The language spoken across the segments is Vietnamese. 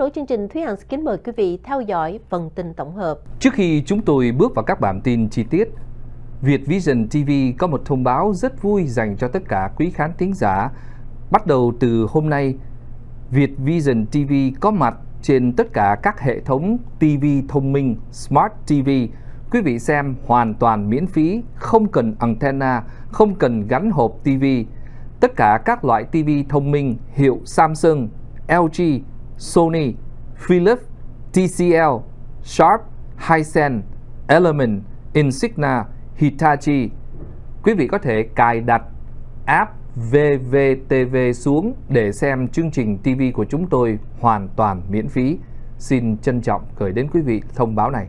nối chương trình, Thúy Hằng xin kính mời quý vị theo dõi phần tin tổng hợp. Trước khi chúng tôi bước vào các bản tin chi tiết, Việt Vision TV có một thông báo rất vui dành cho tất cả quý khán thính giả. Bắt đầu từ hôm nay, Việt Vision TV có mặt trên tất cả các hệ thống TV thông minh Smart TV. Quý vị xem hoàn toàn miễn phí, không cần antenna, không cần gắn hộp TV. Tất cả các loại TV thông minh hiệu Samsung, LG, Sony, Philips, TCL, Sharp, Hisense, Element, Insignia, Hitachi. Quý vị có thể cài đặt app VVTV xuống để xem chương trình TV của chúng tôi hoàn toàn miễn phí. Xin trân trọng gửi đến quý vị thông báo này.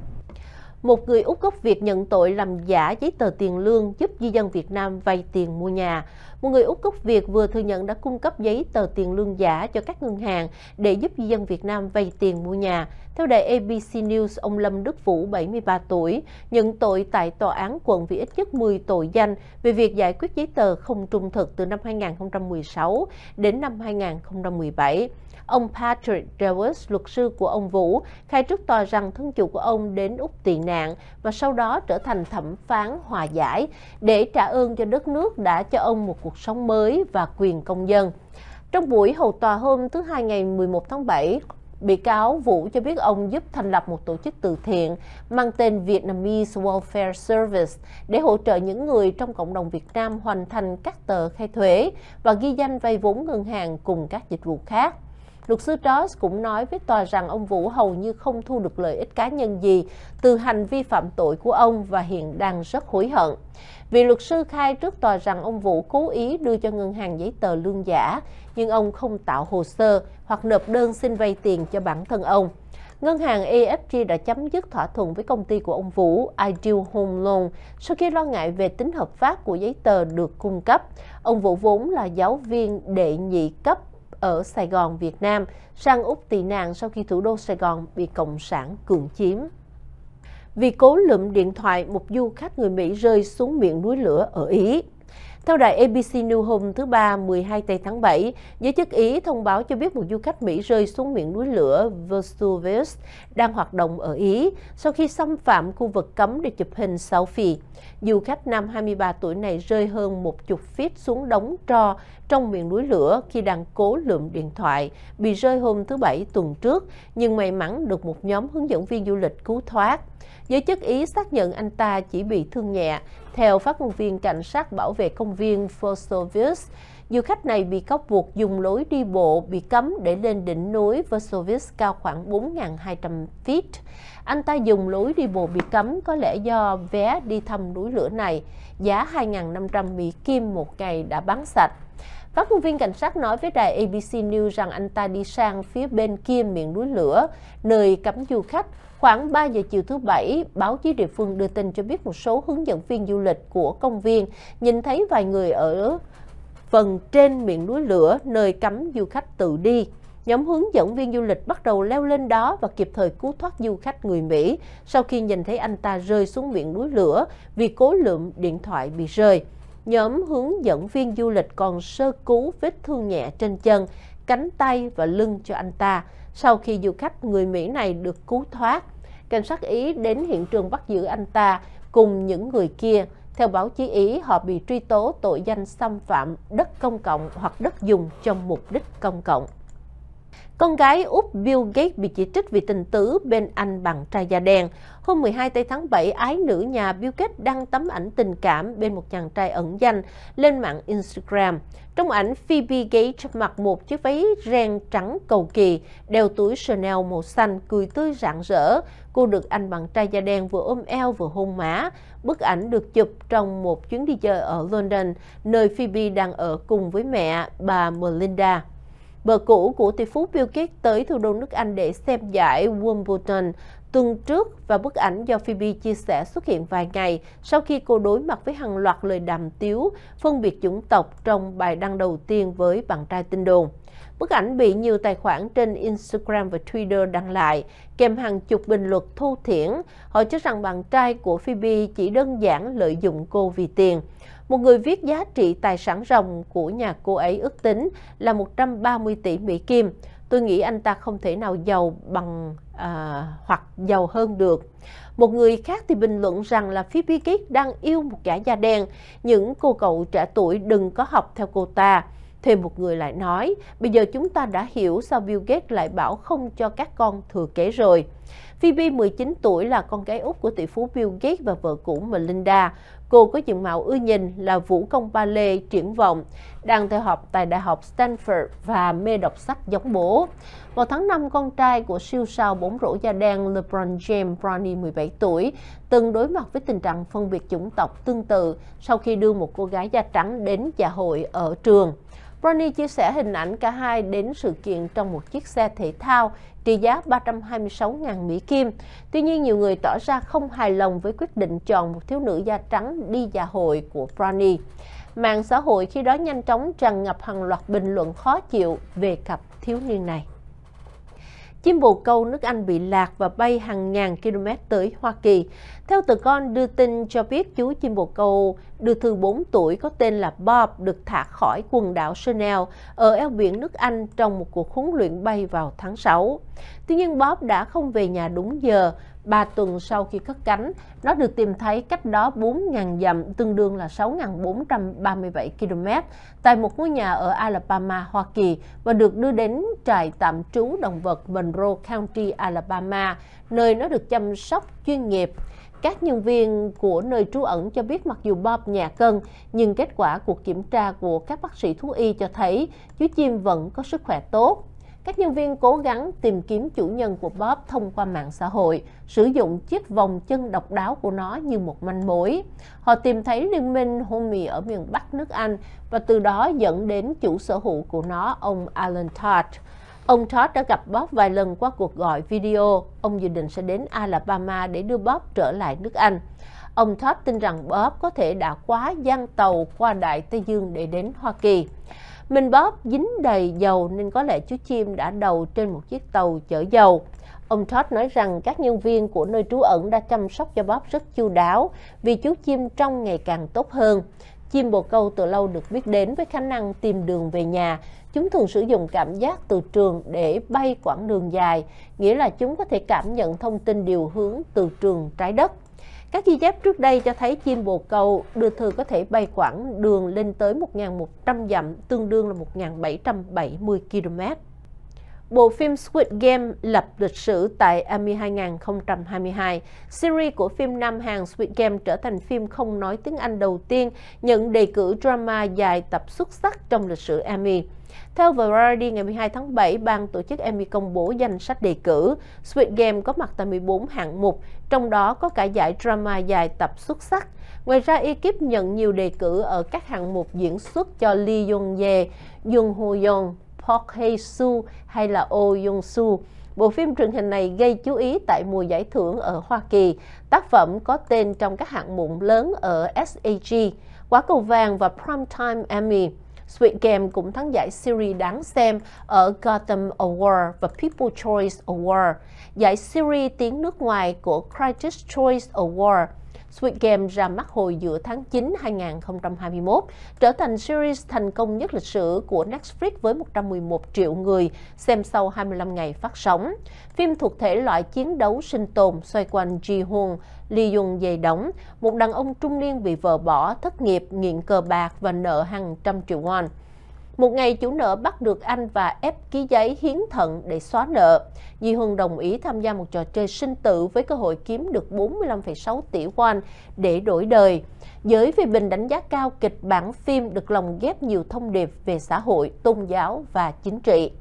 Một người Úc gốc Việt nhận tội làm giả giấy tờ tiền lương giúp di dân Việt Nam vay tiền mua nhà. Một người Úc gốc Việt vừa thừa nhận đã cung cấp giấy tờ tiền lương giả cho các ngân hàng để giúp di dân Việt Nam vay tiền mua nhà. Theo đài ABC News, ông Lâm Đức Vũ, 73 tuổi, nhận tội tại tòa án quận vì ít nhất 10 tội danh về việc giải quyết giấy tờ không trung thực từ năm 2016 đến năm 2017. Ông Patrick Lewis, luật sư của ông Vũ, khai trước tòa rằng thân chủ của ông đến Úc tị nạn và sau đó trở thành thẩm phán hòa giải để trả ơn cho đất nước đã cho ông một cuộc sống mới và quyền công dân. Trong buổi hầu tòa hôm thứ Hai ngày 11 tháng 7, bị cáo Vũ cho biết ông giúp thành lập một tổ chức từ thiện mang tên Vietnamese Welfare Service để hỗ trợ những người trong cộng đồng Việt Nam hoàn thành các tờ khai thuế và ghi danh vay vốn ngân hàng cùng các dịch vụ khác. Luật sư Todd cũng nói với tòa rằng ông Vũ hầu như không thu được lợi ích cá nhân gì từ hành vi phạm tội của ông và hiện đang rất hối hận. Vì luật sư khai trước tòa rằng ông Vũ cố ý đưa cho ngân hàng giấy tờ lương giả, nhưng ông không tạo hồ sơ hoặc nộp đơn xin vay tiền cho bản thân ông. Ngân hàng AFG đã chấm dứt thỏa thuận với công ty của ông Vũ, I Do Home Loan, sau khi lo ngại về tính hợp pháp của giấy tờ được cung cấp. Ông Vũ vốn là giáo viên đệ nhị cấp ở Sài Gòn, Việt Nam, sang Úc tị nạn sau khi thủ đô Sài Gòn bị Cộng sản cưỡng chiếm. Vì cố lượm điện thoại, một du khách người Mỹ rơi xuống miệng núi lửa ở Ý. Theo đài ABC News hôm thứ Ba, 12 tháng 7, giới chức Ý thông báo cho biết một du khách Mỹ rơi xuống miệng núi lửa Vesuvius đang hoạt động ở Ý sau khi xâm phạm khu vực cấm để chụp hình selfie. Du khách nam 23 tuổi này rơi hơn 10 feet xuống đống tro trong miệng núi lửa khi đang cố lượm điện thoại, bị rơi hôm thứ Bảy tuần trước, nhưng may mắn được một nhóm hướng dẫn viên du lịch cứu thoát. Giới chức Ý xác nhận anh ta chỉ bị thương nhẹ. Theo phát ngôn viên cảnh sát bảo vệ công viên Forsovius, du khách này bị cáo buộc dùng lối đi bộ bị cấm để lên đỉnh núi Vesuvius cao khoảng 4.200 feet. Anh ta dùng lối đi bộ bị cấm có lẽ do vé đi thăm núi lửa này, giá 2.500 Mỹ Kim một ngày đã bán sạch. Phát ngôn viên cảnh sát nói với đài ABC News rằng anh ta đi sang phía bên kia miệng núi lửa, nơi cấm du khách. Khoảng 3 giờ chiều thứ Bảy, báo chí địa phương đưa tin cho biết một số hướng dẫn viên du lịch của công viên nhìn thấy vài người ở phần trên miệng núi lửa, nơi cấm du khách tự đi. Nhóm hướng dẫn viên du lịch bắt đầu leo lên đó và kịp thời cứu thoát du khách người Mỹ sau khi nhìn thấy anh ta rơi xuống miệng núi lửa vì cố lượm điện thoại bị rơi. Nhóm hướng dẫn viên du lịch còn sơ cứu vết thương nhẹ trên chân, cánh tay và lưng cho anh ta. Sau khi du khách người Mỹ này được cứu thoát, cảnh sát Ý đến hiện trường bắt giữ anh ta cùng những người kia. Theo báo chí Ý, họ bị truy tố tội danh xâm phạm đất công cộng hoặc đất dùng cho mục đích công cộng. Con gái Úc Bill Gates bị chỉ trích vì tình tứ bên anh bạn trai da đen. Hôm 12 tháng 7, ái nữ nhà Bill Gates đăng tấm ảnh tình cảm bên một chàng trai ẩn danh lên mạng Instagram. Trong ảnh, Phoebe Gates mặc một chiếc váy ren trắng cầu kỳ, đeo túi Chanel màu xanh, cười tươi rạng rỡ. Cô được anh bạn trai da đen vừa ôm eo vừa hôn má. Bức ảnh được chụp trong một chuyến đi chơi ở London, nơi Phoebe đang ở cùng với mẹ, bà Melinda. Vợ cũ của tỷ phú Bill Gates tới thủ đô nước Anh để xem giải Wimbledon tuần trước và bức ảnh do Phoebe chia sẻ xuất hiện vài ngày sau khi cô đối mặt với hàng loạt lời đàm tiếu phân biệt chủng tộc trong bài đăng đầu tiên với bạn trai tin đồn. Bức ảnh bị nhiều tài khoản trên Instagram và Twitter đăng lại, kèm hàng chục bình luận thô thiển. Họ cho rằng bạn trai của Phoebe chỉ đơn giản lợi dụng cô vì tiền. Một người viết giá trị tài sản ròng của nhà cô ấy ước tính là 130 tỷ Mỹ Kim. Tôi nghĩ anh ta không thể nào giàu bằng hoặc giàu hơn được. Một người khác thì bình luận rằng là Phoebe Gates đang yêu một gã da đen. Những cô cậu trẻ tuổi đừng có học theo cô ta. Thêm một người lại nói, bây giờ chúng ta đã hiểu sao Bill Gates lại bảo không cho các con thừa kế rồi. Phoebe 19 tuổi là con gái út của tỷ phú Bill Gates và vợ cũ Melinda. Cô có diện mạo ưa nhìn, là vũ công ballet triển vọng, đang theo học tại Đại học Stanford và mê đọc sách giống bố. Vào tháng 5, con trai của siêu sao bóng rổ da đen LeBron James, Bronny 17 tuổi, từng đối mặt với tình trạng phân biệt chủng tộc tương tự sau khi đưa một cô gái da trắng đến dạ hội ở trường. Bronny chia sẻ hình ảnh cả hai đến sự kiện trong một chiếc xe thể thao trị giá 326.000 Mỹ Kim. Tuy nhiên, nhiều người tỏ ra không hài lòng với quyết định chọn một thiếu nữ da trắng đi dạ hội của Bronny. Mạng xã hội khi đó nhanh chóng tràn ngập hàng loạt bình luận khó chịu về cặp thiếu niên này. Chim bồ câu nước Anh bị lạc và bay hàng ngàn km tới Hoa Kỳ. Theo tờ Con đưa tin cho biết, chú chim bồ câu đưa thư 4 tuổi có tên là Bob được thả khỏi quần đảo Chanel ở eo biển nước Anh trong một cuộc huấn luyện bay vào tháng 6. Tuy nhiên, Bob đã không về nhà đúng giờ. 3 tuần sau khi cất cánh, nó được tìm thấy cách đó 4.000 dặm, tương đương là 6.437 km, tại một ngôi nhà ở Alabama, Hoa Kỳ và được đưa đến trại tạm trú động vật Monroe County, Alabama, nơi nó được chăm sóc chuyên nghiệp. Các nhân viên của nơi trú ẩn cho biết mặc dù Bob nhả cân, nhưng kết quả cuộc kiểm tra của các bác sĩ thú y cho thấy chú chim vẫn có sức khỏe tốt. Các nhân viên cố gắng tìm kiếm chủ nhân của Bob thông qua mạng xã hội, sử dụng chiếc vòng chân độc đáo của nó như một manh mối. Họ tìm thấy liên minh Homie ở miền Bắc nước Anh và từ đó dẫn đến chủ sở hữu của nó, ông Alan Todd. Ông Todd đã gặp Bob vài lần qua cuộc gọi video. Ông dự định sẽ đến Alabama để đưa Bob trở lại nước Anh. Ông Todd tin rằng Bob có thể đã quá giang tàu qua Đại Tây Dương để đến Hoa Kỳ. Mình Bob dính đầy dầu nên có lẽ chú chim đã đậu trên một chiếc tàu chở dầu. Ông Todd nói rằng các nhân viên của nơi trú ẩn đã chăm sóc cho Bob rất chu đáo vì chú chim trông ngày càng tốt hơn. Chim bồ câu từ lâu được biết đến với khả năng tìm đường về nhà. Chúng thường sử dụng cảm giác từ trường để bay quãng đường dài, nghĩa là chúng có thể cảm nhận thông tin điều hướng từ trường trái đất. Các ghi chép trước đây cho thấy chim bồ câu đưa thư có thể bay quãng đường lên tới 1.100 dặm, tương đương là 1.770 km. Bộ phim Squid Game lập lịch sử tại Emmy 2022. Series của phim Nam Hàn Squid Game trở thành phim không nói tiếng Anh đầu tiên nhận đề cử drama dài tập xuất sắc trong lịch sử Emmy. Theo Variety, ngày 12 tháng 7, ban tổ chức Emmy công bố danh sách đề cử. Squid Game có mặt tại 14 hạng mục, trong đó có cả giải drama dài tập xuất sắc. Ngoài ra, ekip nhận nhiều đề cử ở các hạng mục diễn xuất cho Lee Jung Jae, Jung Ho Yeon, Park Hae-soo hay là Oh Yeong-su. Bộ phim truyền hình này gây chú ý tại mùa giải thưởng ở Hoa Kỳ. Tác phẩm có tên trong các hạng mục lớn ở SAG, Quả cầu vàng và Primetime Emmy. Squid Game cũng thắng giải series đáng xem ở Gotham Award và People's Choice Award, giải series tiếng nước ngoài của Critics Choice Award. Squid Game ra mắt hồi giữa tháng 9 2021, trở thành series thành công nhất lịch sử của Netflix với 111 triệu người xem sau 25 ngày phát sóng. Phim thuộc thể loại chiến đấu sinh tồn xoay quanh Ji-hoon, Lee Jung Jae đóng, một đàn ông trung niên bị vợ bỏ, thất nghiệp, nghiện cờ bạc và nợ hàng trăm triệu won. Một ngày, chủ nợ bắt được anh và ép ký giấy hiến thận để xóa nợ. Di Hương đồng ý tham gia một trò chơi sinh tử với cơ hội kiếm được 45,6 tỷ won để đổi đời. Giới phê bình đánh giá cao kịch bản phim được lồng ghép nhiều thông điệp về xã hội, tôn giáo và chính trị.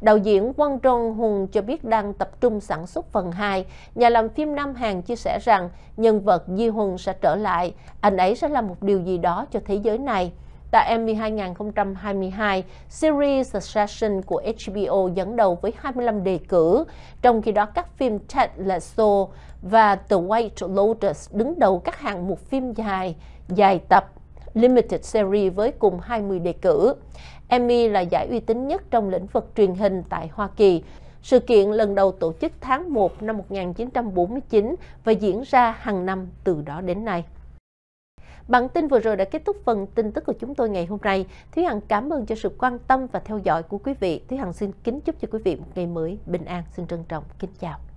Đạo diễn Wang Dong-hun cho biết đang tập trung sản xuất phần 2. Nhà làm phim Nam Hàn chia sẻ rằng nhân vật Di Hương sẽ trở lại, anh ấy sẽ làm một điều gì đó cho thế giới này. Tại Emmy 2022, series Succession của HBO dẫn đầu với 25 đề cử, trong khi đó các phim Ted Lasso và The White Lotus đứng đầu các hạng mục phim dài tập Limited Series với cùng 20 đề cử. Emmy là giải uy tín nhất trong lĩnh vực truyền hình tại Hoa Kỳ. Sự kiện lần đầu tổ chức tháng 1 năm 1949 và diễn ra hàng năm từ đó đến nay. Bản tin vừa rồi đã kết thúc phần tin tức của chúng tôi ngày hôm nay. Thúy Hằng cảm ơn cho sự quan tâm và theo dõi của quý vị. Thúy Hằng xin kính chúc cho quý vị một ngày mới bình an. Xin trân trọng kính chào.